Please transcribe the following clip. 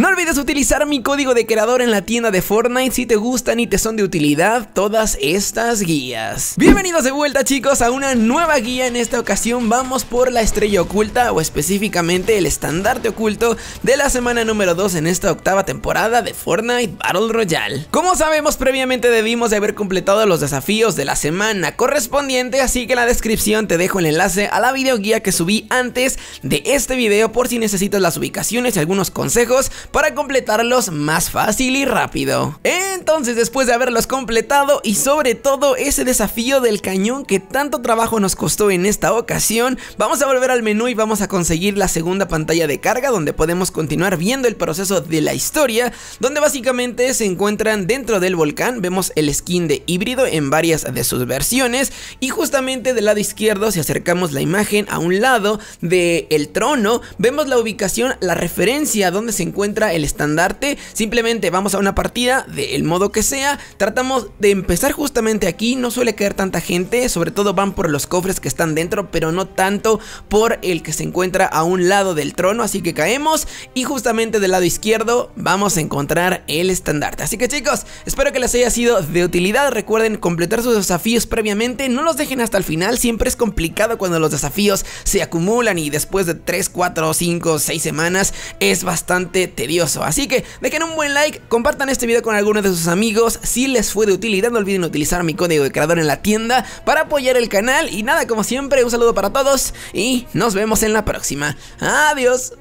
No olvides utilizar mi código de creador en la tienda de Fortnite si te gustan y te son de utilidad todas estas guías. Bienvenidos de vuelta, chicos, a una nueva guía. En esta ocasión vamos por la estrella oculta, o específicamente el estandarte oculto de la semana número 2 en esta octava temporada de Fortnite Battle Royale. Como sabemos, previamente debimos de haber completado los desafíos de la semana correspondiente, así que en la descripción te dejo el enlace a la videoguía que subí antes de este video por si necesitas las ubicaciones y algunos consejos para completarlos más fácil y rápido. Entonces, después de haberlos completado y sobre todo ese desafío del cañón que tanto trabajo nos costó en esta ocasión, vamos a volver al menú y vamos a conseguir la segunda pantalla de carga, donde podemos continuar viendo el proceso de la historia, donde básicamente se encuentran dentro del volcán. Vemos el skin de Híbrido en varias de sus versiones, y justamente del lado izquierdo, si acercamos la imagen a un lado del trono, vemos la ubicación, la referencia donde se encuentra el estandarte. Simplemente vamos a una partida del modo que sea, tratamos de empezar justamente aquí. No suele caer tanta gente, sobre todo van por los cofres que están dentro, pero no tanto por el que se encuentra a un lado del trono, así que caemos y justamente del lado izquierdo vamos a encontrar el estandarte. Así que, chicos, espero que les haya sido de utilidad. Recuerden completar sus desafíos previamente, no los dejen hasta el final, siempre es complicado cuando los desafíos se acumulan y después de 3, 4, 5, 6 semanas es bastante tedioso. Así que dejen un buen like, compartan este video con algunos de sus amigos si les fue de utilidad, no olviden utilizar mi código de creador en la tienda para apoyar el canal. Y nada, como siempre, un saludo para todos y nos vemos en la próxima. Adiós.